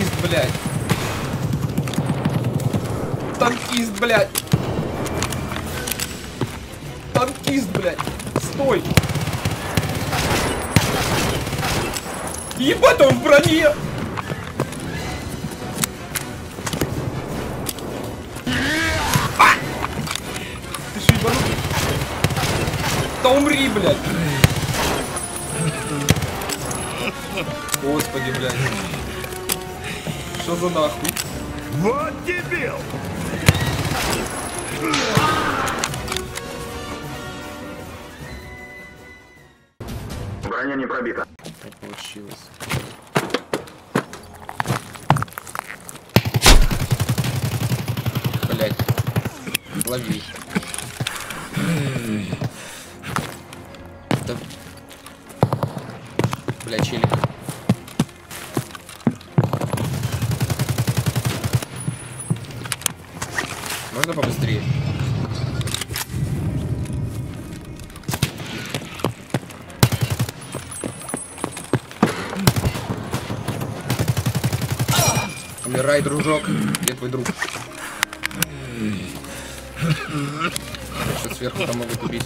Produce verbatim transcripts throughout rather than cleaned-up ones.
Танкист, блядь. Танкист, блядь. Танкист, блядь. Стой. Ебать, он в броне. Да умри, блядь! Господи, блядь. Что за нахуй? Вот дебил! Броня не пробита. Так получилось. Блядь. Лови. Бля, челик. Можно побыстрее? Умирай, дружок. Где твой друг? Сейчас сверху там могут убить.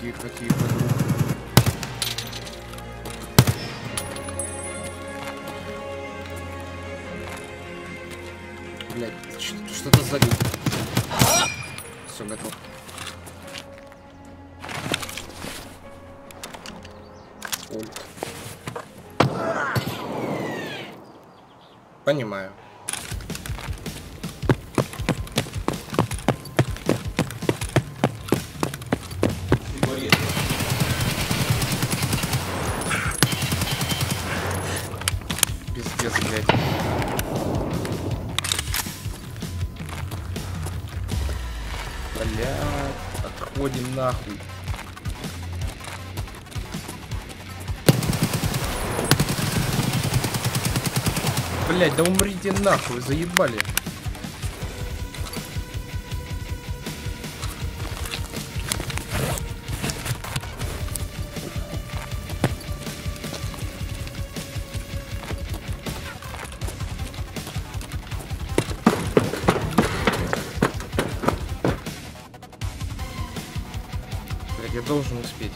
Тихо, тихо, друг. Блядь, что-то залил. Все, готов. Ульт. Понимаю. Пиздец, блядь. Блядь, отходим нахуй. Блядь, да умрите нахуй, заебали. Блядь, я должен успеть.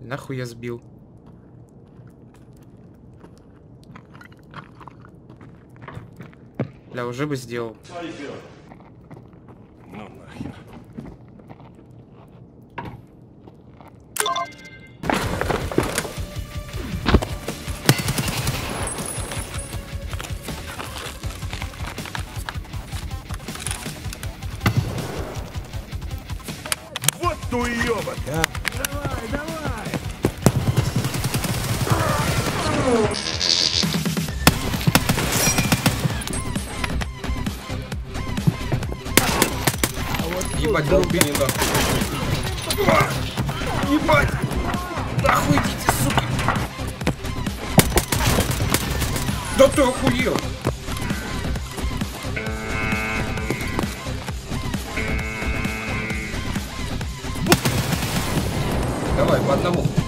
Нахуй я сбил. Бля, уже бы сделал. Ну нахер. Вот туёбок, а! Давай, давай! Ебать, долби не надо. Ебать! Нахуй идите, сука! Да ты охуел! Давай, по одному.